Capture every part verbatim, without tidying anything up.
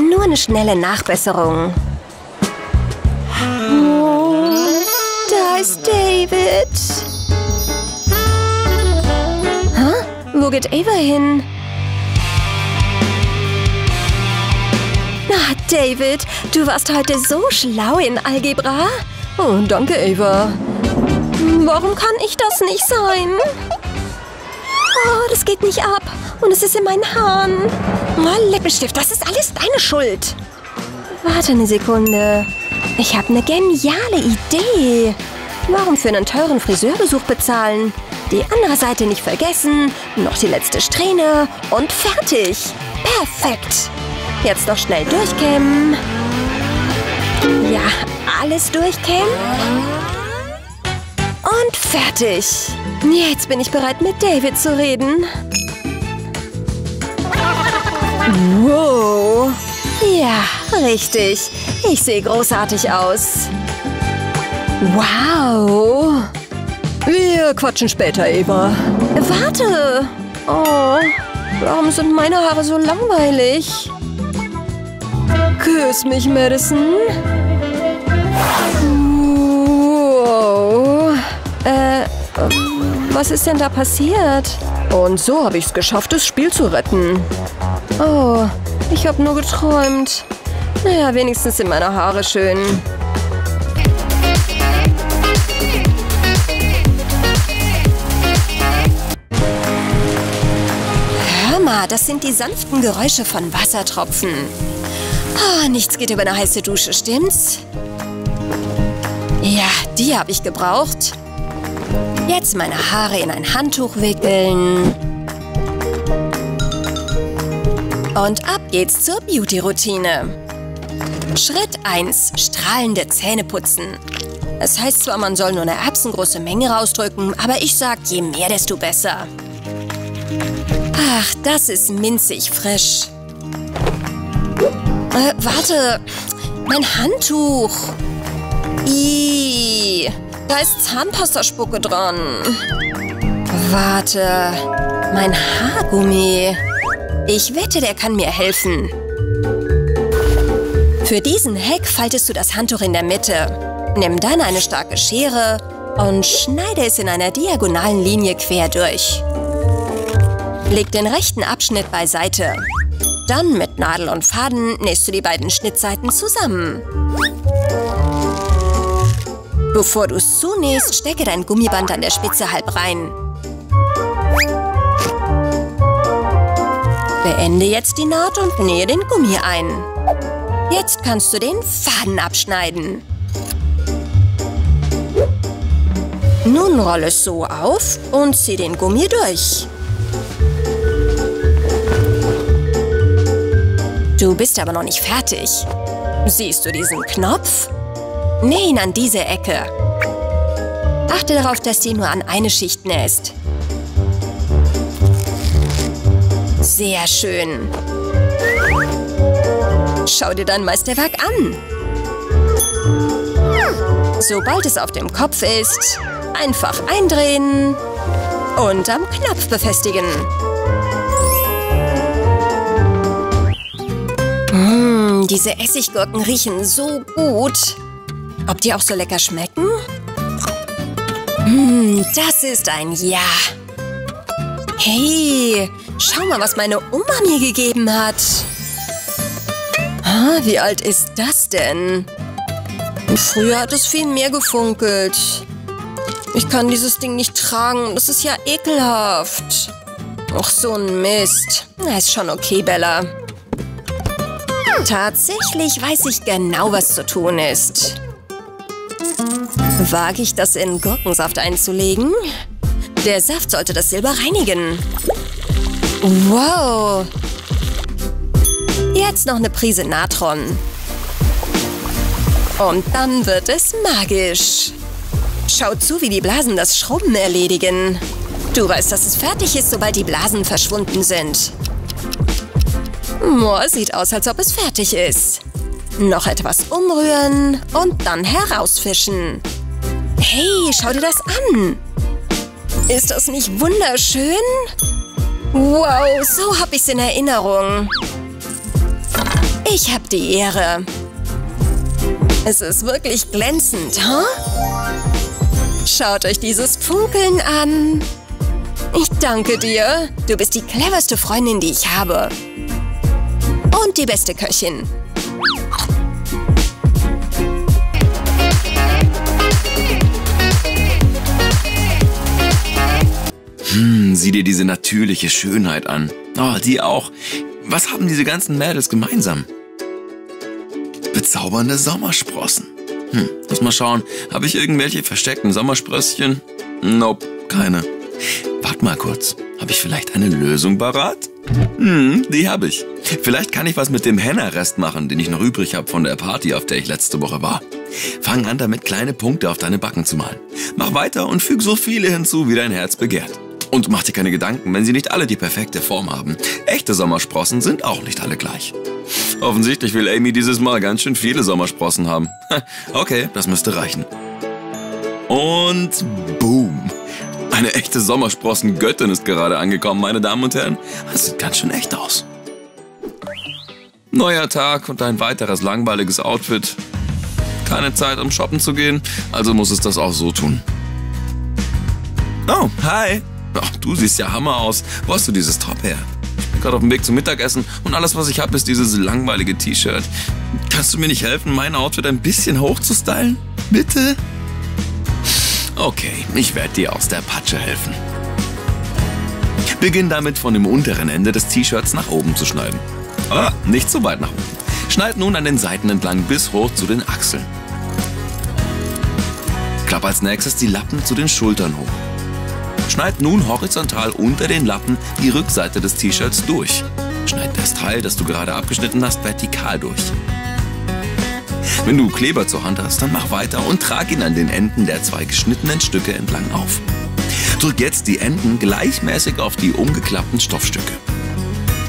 Nur eine schnelle Nachbesserung. Da ist David. Huh? Wo geht Ava hin? Na, David, du warst heute so schlau in Algebra. Oh, danke, Ava. Warum kann ich das nicht sein? Oh, das geht nicht ab. Und es ist in meinen Haaren. Oh, Lippenstift, das ist alles deine Schuld. Warte eine Sekunde. Ich habe eine geniale Idee. Warum für einen teuren Friseurbesuch bezahlen? Die andere Seite nicht vergessen, noch die letzte Strähne und fertig. Perfekt. Jetzt noch schnell durchkämmen. Ja, alles durchkämmen. Und fertig. Jetzt bin ich bereit, mit David zu reden. Wow. Ja, richtig. Ich sehe großartig aus. Wow. Wir quatschen später, Eva. Warte. Oh, warum sind meine Haare so langweilig? Küss mich, Madison. Äh, was ist denn da passiert? Und so habe ich es geschafft, das Spiel zu retten. Oh, ich habe nur geträumt. Naja, wenigstens sind meine Haare schön. Hör mal, das sind die sanften Geräusche von Wassertropfen. Oh, nichts geht über eine heiße Dusche, stimmt's? Ja, die habe ich gebraucht. Jetzt meine Haare in ein Handtuch wickeln. Und ab geht's zur Beauty-Routine. Schritt eins. Strahlende Zähne putzen. Es heißt zwar, man soll nur eine erbsengroße Menge rausdrücken, aber ich sag, je mehr, desto besser. Ach, das ist minzig frisch. Äh, warte. Mein Handtuch. Ihhh. Da ist Zahnpastaspucke dran. Warte, mein Haargummi. Ich wette, der kann mir helfen. Für diesen Hack faltest du das Handtuch in der Mitte. Nimm dann eine starke Schere und schneide es in einer diagonalen Linie quer durch. Leg den rechten Abschnitt beiseite. Dann mit Nadel und Faden nähst du die beiden Schnittseiten zusammen. Bevor du es zunähst, stecke dein Gummiband an der Spitze halb rein. Beende jetzt die Naht und nähe den Gummi ein. Jetzt kannst du den Faden abschneiden. Nun rolle es so auf und zieh den Gummi durch. Du bist aber noch nicht fertig. Siehst du diesen Knopf? Näh ihn an diese Ecke. Achte darauf, dass die nur an eine Schicht nähst. Sehr schön. Schau dir dein Meisterwerk an. Sobald es auf dem Kopf ist, einfach eindrehen und am Knopf befestigen. Mmh, diese Essiggurken riechen so gut. Ob die auch so lecker schmecken? Hm, das ist ein Ja. Hey, schau mal, was meine Oma mir gegeben hat. Ah, wie alt ist das denn? Früher hat es viel mehr gefunkelt. Ich kann dieses Ding nicht tragen. Das ist ja ekelhaft. Ach, so ein Mist. Na, ist schon okay, Bella. Tatsächlich weiß ich genau, was zu tun ist. Wage ich das in Gurkensaft einzulegen? Der Saft sollte das Silber reinigen. Wow! Jetzt noch eine Prise Natron. Und dann wird es magisch. Schau zu, wie die Blasen das Schrubben erledigen. Du weißt, dass es fertig ist, sobald die Blasen verschwunden sind. Moor sieht aus, als ob es fertig ist. Noch etwas umrühren und dann herausfischen. Hey, schau dir das an. Ist das nicht wunderschön? Wow, so habe ich es in Erinnerung. Ich habe die Ehre. Es ist wirklich glänzend, huh? Schaut euch dieses Funkeln an. Ich danke dir. Du bist die cleverste Freundin, die ich habe. Und die beste Köchin. Hm, sieh dir diese natürliche Schönheit an. Oh, die auch. Was haben diese ganzen Mädels gemeinsam? Bezaubernde Sommersprossen. Hm, lass mal schauen. Habe ich irgendwelche versteckten Sommersprösschen? Nope, keine. Warte mal kurz. Habe ich vielleicht eine Lösung parat? Hm, die habe ich. Vielleicht kann ich was mit dem Henna-Rest machen, den ich noch übrig habe von der Party, auf der ich letzte Woche war. Fang an, damit kleine Punkte auf deine Backen zu malen. Mach weiter und füg so viele hinzu, wie dein Herz begehrt. Und mach dir keine Gedanken, wenn sie nicht alle die perfekte Form haben. Echte Sommersprossen sind auch nicht alle gleich. Offensichtlich will Amy dieses Mal ganz schön viele Sommersprossen haben. Okay, das müsste reichen. Und boom. Eine echte Sommersprossen-Göttin ist gerade angekommen, meine Damen und Herren. Das sieht ganz schön echt aus. Neuer Tag und ein weiteres langweiliges Outfit. Keine Zeit, um shoppen zu gehen, also muss es das auch so tun. Oh, hi. Ach, du siehst ja Hammer aus. Wo hast du dieses Top her? Ich bin gerade auf dem Weg zum Mittagessen und alles, was ich habe, ist dieses langweilige T-Shirt. Kannst du mir nicht helfen, mein Outfit ein bisschen hochzustylen? Bitte? Okay, ich werde dir aus der Patsche helfen. Beginn damit, von dem unteren Ende des T-Shirts nach oben zu schneiden. Ah, nicht so weit nach oben. Schneid nun an den Seiten entlang bis hoch zu den Achseln. Klapp als nächstes die Lappen zu den Schultern hoch. Schneid nun horizontal unter den Lappen die Rückseite des T-Shirts durch. Schneid das Teil, das du gerade abgeschnitten hast, vertikal durch. Wenn du Kleber zur Hand hast, dann mach weiter und trag ihn an den Enden der zwei geschnittenen Stücke entlang auf. Drück jetzt die Enden gleichmäßig auf die umgeklappten Stoffstücke.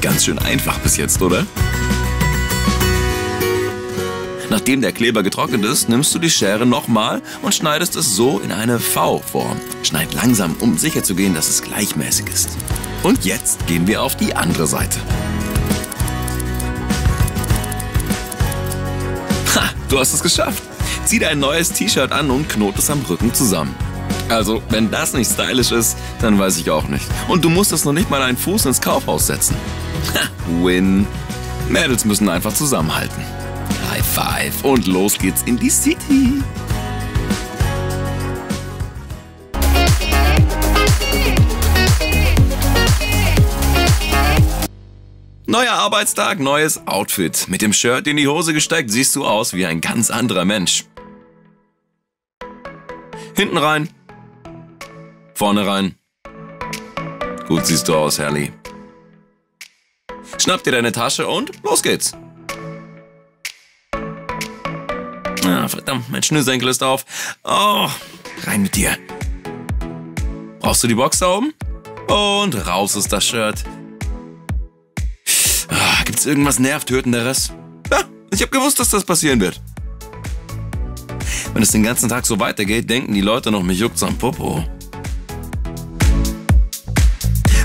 Ganz schön einfach bis jetzt, oder? Nachdem der Kleber getrocknet ist, nimmst du die Schere nochmal und schneidest es so in eine V-Form. Schneid langsam, um sicherzugehen, dass es gleichmäßig ist. Und jetzt gehen wir auf die andere Seite. Ha, du hast es geschafft. Zieh dein neues T-Shirt an und knote es am Rücken zusammen. Also, wenn das nicht stylisch ist, dann weiß ich auch nicht. Und du musstest noch nicht mal einen Fuß ins Kaufhaus setzen. Ha, win. Mädels müssen einfach zusammenhalten. High five und los geht's in die City. Neuer Arbeitstag, neues Outfit. Mit dem Shirt in die Hose gesteckt siehst du aus wie ein ganz anderer Mensch. Hinten rein. Vorne rein. Gut siehst du aus, Harley. Schnapp dir deine Tasche und los geht's. Ah, verdammt, mein Schnürsenkel ist auf. Oh, rein mit dir. Brauchst du die Box da oben? Und raus ist das Shirt. Ah, gibt's irgendwas Nervtötenderes? Ja, ich hab gewusst, dass das passieren wird. Wenn es den ganzen Tag so weitergeht, denken die Leute noch, mich juckt's am Popo.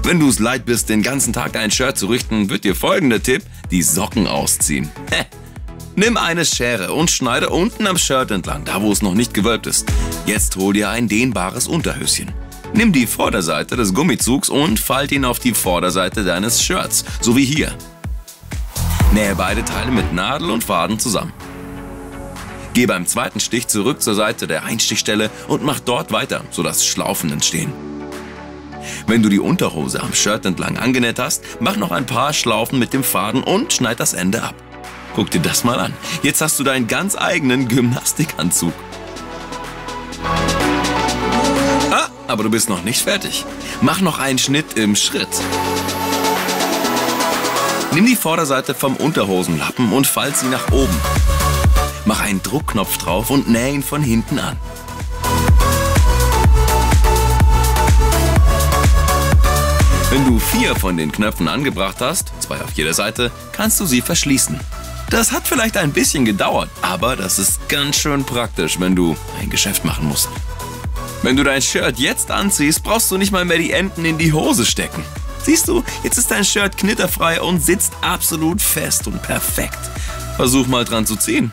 Wenn du es leid bist, den ganzen Tag ein Shirt zu richten, wird dir folgender Tipp: die Socken ausziehen. Heh. Nimm eine Schere und schneide unten am Shirt entlang, da wo es noch nicht gewölbt ist. Jetzt hol dir ein dehnbares Unterhöschen. Nimm die Vorderseite des Gummizugs und falt ihn auf die Vorderseite deines Shirts, so wie hier. Nähe beide Teile mit Nadel und Faden zusammen. Geh beim zweiten Stich zurück zur Seite der Einstichstelle und mach dort weiter, sodass Schlaufen entstehen. Wenn du die Unterhose am Shirt entlang angenäht hast, mach noch ein paar Schlaufen mit dem Faden und schneid das Ende ab. Guck dir das mal an. Jetzt hast du deinen ganz eigenen Gymnastikanzug. Ah, aber du bist noch nicht fertig. Mach noch einen Schnitt im Schritt. Nimm die Vorderseite vom Unterhosenlappen und fall sie nach oben. Mach einen Druckknopf drauf und näh ihn von hinten an. Wenn du vier von den Knöpfen angebracht hast, zwei auf jeder Seite, kannst du sie verschließen. Das hat vielleicht ein bisschen gedauert, aber das ist ganz schön praktisch, wenn du ein Geschäft machen musst. Wenn du dein Shirt jetzt anziehst, brauchst du nicht mal mehr die Enden in die Hose stecken. Siehst du, jetzt ist dein Shirt knitterfrei und sitzt absolut fest und perfekt. Versuch mal dran zu ziehen.